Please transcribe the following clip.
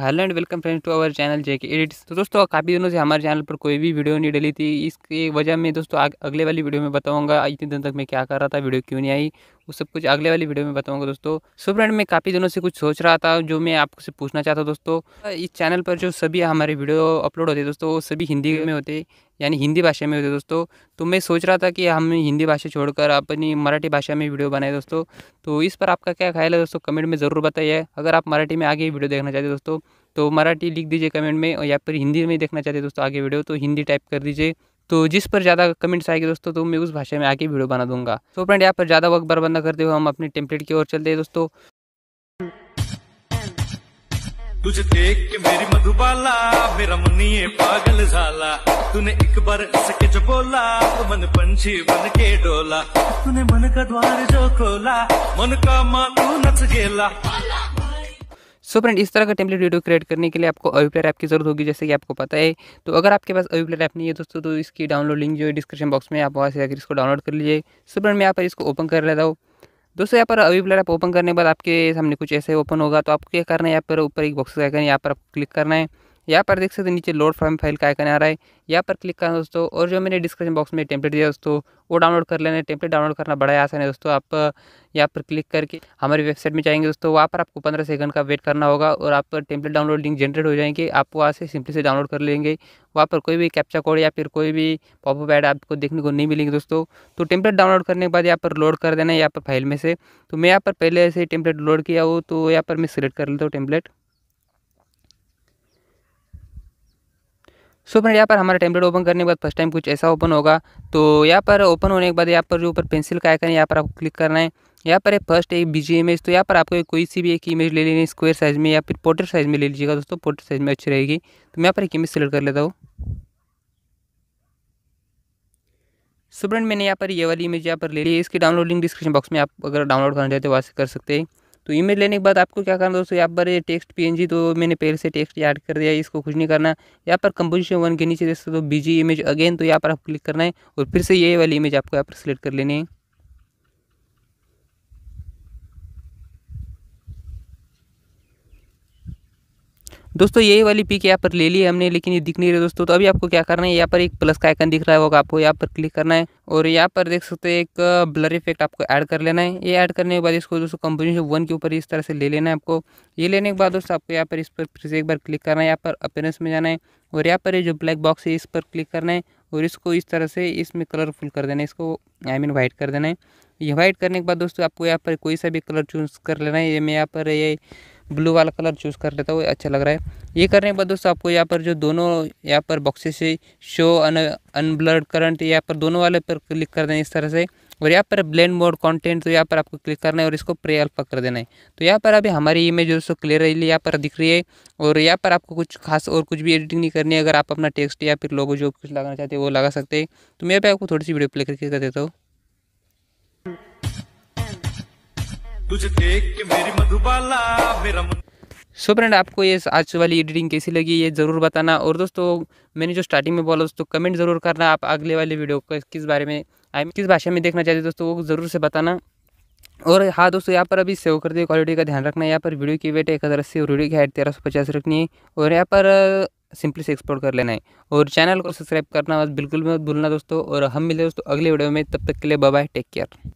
Hello and welcome friends to our channel JK edits. तो दोस्तों काफ़ी दिनों से हमारे चैनल पर कोई भी वीडियो नहीं डली थी। इसकी वजह में दोस्तों अगले वाली वीडियो में बताऊंगा इतने दिन तक मैं क्या कर रहा था, वीडियो क्यों नहीं आई, वो सब कुछ अगले वाली वीडियो में बताऊंगा दोस्तों। सो फ्रेंड मैं काफ़ी दिनों से कुछ सोच रहा था जो मैं आपसे पूछना चाहता हूँ दोस्तों। इस चैनल पर जो सभी हमारे वीडियो अपलोड होते दोस्तों वो सभी हिंदी में होते, यानी हिंदी भाषा में होते दोस्तों। तो मैं सोच रहा था कि हम हिंदी भाषा छोड़कर अपनी मराठी भाषा में वीडियो बनाए दोस्तों। तो इस पर आपका क्या ख्याल है दोस्तों, कमेंट में ज़रूर बताइए। अगर आप मराठी में आगे वीडियो देखना चाहते दोस्तों तो मराठी लिख दीजिए कमेंट में, या फिर हिंदी में देखना चाहते दोस्तों आगे वीडियो तो हिंदी टाइप कर दीजिए। तो जिस पर ज़्यादा कमेंट्स आएंगे दोस्तों तो मैं उस भाषा में आके वीडियो बना दूंगा। तो फ्रेंड यहाँ पर ज़्यादा वक्त बर्बाद न करते हुए हम अपने टेम्पलेट की ओर चलते हैं दोस्तों। तुझे देख के मेरी मधुबाला मेरा मुनिये पागल झाला, तूने एक बार सके जो बोला तो मन पंछी बन के डोला, तूने मन का द्वार जो खोला मन का मातू नच गेला। सो फ्रेंड इस तरह का टेम्पलेट वीडियो क्रिएट करने के लिए आपको अवीप्लेयर ऐप की जरूरत होगी, जैसे कि आपको पता है। तो अगर आपके पास अवीप्लेयर ऐप नहीं है दोस्तों तो इसकी डाउनलोड लिंक जो है डिस्क्रिप्शन बॉक्स में, आप वहाँ से जाकर इसको डाउनलोड कर लीजिए। सो फ्रेंड मैं यहाँ पर इसको ओपन कर लेता हूँ दोस्तों। यहाँ पर अवीप्लेयर ऐप ओपन करने के बाद आपके सामने कुछ ऐसे ओपन होगा। तो आपको क्या करना है, यहाँ पर ऊपर एक बॉक्स का आइकन है, यहाँ पर आपको क्लिक करना है। यहाँ पर देख सकते हैं नीचे लोड फ्रॉम फाइल का आइकन आ रहा है, यहाँ पर क्लिक करना दोस्तों। और जो मैंने डिस्क्रिप्शन बॉक्स में टेम्पलेट दिया दोस्तों वो डाउनलोड कर लेना है। टेम्पलेट डाउनलोड करना बड़ा आसान है दोस्तों। आप यहाँ पर क्लिक करके हमारी वेबसाइट में जाएंगे दोस्तों, वहाँ पर आपको 15 सेकंड का वेट करना होगा और आप पर टेम्पलेट डाउनलोड लिंक जनरेट हो जाएंगे। आप वहाँ से सिंपली से डाउनलोड कर लेंगे। वहाँ पर कोई भी कैप्चा कोड या फिर कोई भी पॉपअप ऐड आपको देखने को नहीं मिलेंगे दोस्तों। तो टेम्पलेट डाउनलोड करने के बाद यहाँ पर लोड कर देना है यहाँ पर फाइल में से। तो मैं यहाँ पर पहले से टेम्पलेट लोड किया हूँ तो यहाँ पर मैं सिलेक्ट कर लेता हूँ टेम्पलेट। सो फ्रेंड यहाँ पर हमारा टेम्पलेट ओपन करने के बाद फर्स्ट टाइम कुछ ऐसा ओपन होगा। तो यहाँ पर ओपन होने के बाद यहाँ पर जो ऊपर पेंसिल का आइकन है यहाँ पर आपको क्लिक करना है। यहाँ पर है फर्स्ट एक बीजी इमेज। तो यहाँ पर आपको कोई सी भी एक इमेज ले लेनी है, स्क्वायर साइज़ में या फिर पोर्ट्रेट साइज़ में ले लीजिएगा दोस्तों, पोर्ट्रेट साइज़ में अच्छी रहेगी। तो मैं यहाँ पर एक इमेज सेलेक्ट कर लेता हूँ। सो फ्रेंड मैंने यहाँ पर ये वाली इमेज यहाँ पर ले ली है। इसकी डाउनलोड लिंक डिस्क्रिप्शन बॉक्स में, आप अगर डाउनलोड करना चाहते हो वहाँ से कर सकते हैं। तो ईमेल लेने के बाद आपको क्या करना दोस्तों, यहाँ पर टेक्स्ट पीएनजी, तो मैंने पहले से टेक्स्ट ऐड कर दिया, इसको कुछ नहीं करना। यहाँ पर कंपोजिशन 1 के नीचे दोस्तों तो बीजी इमेज अगेन, तो यहाँ पर आपको क्लिक करना है और फिर से ये वाली इमेज आपको यहाँ पर सिलेक्ट कर लेनी है। दोस्तों यही वाली पिक यहाँ पर ले ली है हमने, लेकिन ये दिख नहीं रही दोस्तों। तो अभी आपको क्या करना है, यहाँ पर एक प्लस का आइकन दिख रहा होगा, आपको यहाँ पर क्लिक करना है और यहाँ पर देख सकते हैं एक ब्लर इफेक्ट आपको ऐड कर लेना है। ये ऐड करने के बाद इसको दोस्तों कंपोजिशन 1 के ऊपर इस तरह से ले लेना है आपको। ये लेने के बाद दोस्तों आपको यहाँ पर इस पर फिर से एक बार क्लिक करना है, यहाँ पर अपीयरेंस में जाना है और यहाँ पर जो ब्लैक बॉक्स है इस पर क्लिक करना है और इसको इस तरह से इसमें कलरफुल कर देना है, इसको आई मीन व्हाइट कर देना है। ये व्हाइट करने के बाद दोस्तों आपको यहाँ पर कोई सा भी कलर चूज़ कर लेना है। ये मैं यहाँ पर ये ब्लू वाला कलर चूज़ कर लेता हूँ, अच्छा लग रहा है। ये करने के बाद दोस्तों आपको यहाँ पर जो दोनों यहाँ पर बॉक्सेस से शो अनब्लर्ड करंट, यहाँ पर दोनों वाले पर क्लिक कर देना इस तरह से और यहाँ पर ब्लेंड मोड कंटेंट, तो यहाँ पर आपको क्लिक करना है और इसको प्रे अल्फा कर देना है। तो यहाँ पर अभी हमारी इमेज दोस्तों क्लियरली यहाँ पर दिख रही है और यहाँ पर आपको कुछ खास और कुछ भी एडिटिंग नहीं करनी है। अगर आप अपना टेक्स्ट या फिर लोगो जो कुछ लगाना चाहते हैं वो लगा सकते हैं। तो मैं यहाँ पर आपको थोड़ी सी वीडियो प्ले करके कर देता हूँ। तुझे देख के मेरी मधुबाला मेरा। सो फ्रेंड आपको ये आज वाली एडिटिंग कैसी लगी ये ज़रूर बताना। और दोस्तों मैंने जो स्टार्टिंग में बोला दोस्तों कमेंट ज़रूर करना, आप अगले वाले वीडियो को किस बारे में किस भाषा में देखना चाहते हो दोस्तों वो ज़रूर से बताना। और हाँ दोस्तों यहाँ पर अभी सेव करते हुए क्वालिटी का ध्यान रखना है। यहाँ पर वीडियो की वेट 1080 और वीडियो की हाइट 1350 रखनी है और यहाँ पर सिंपली से एक्सपोर्ट कर लेना है। और चैनल को सब्सक्राइब करना बिल्कुल मत भूलना दोस्तों। और हम मिले दोस्तों अगले वीडियो में, तब तक के लिए बाय बाय, टेक केयर।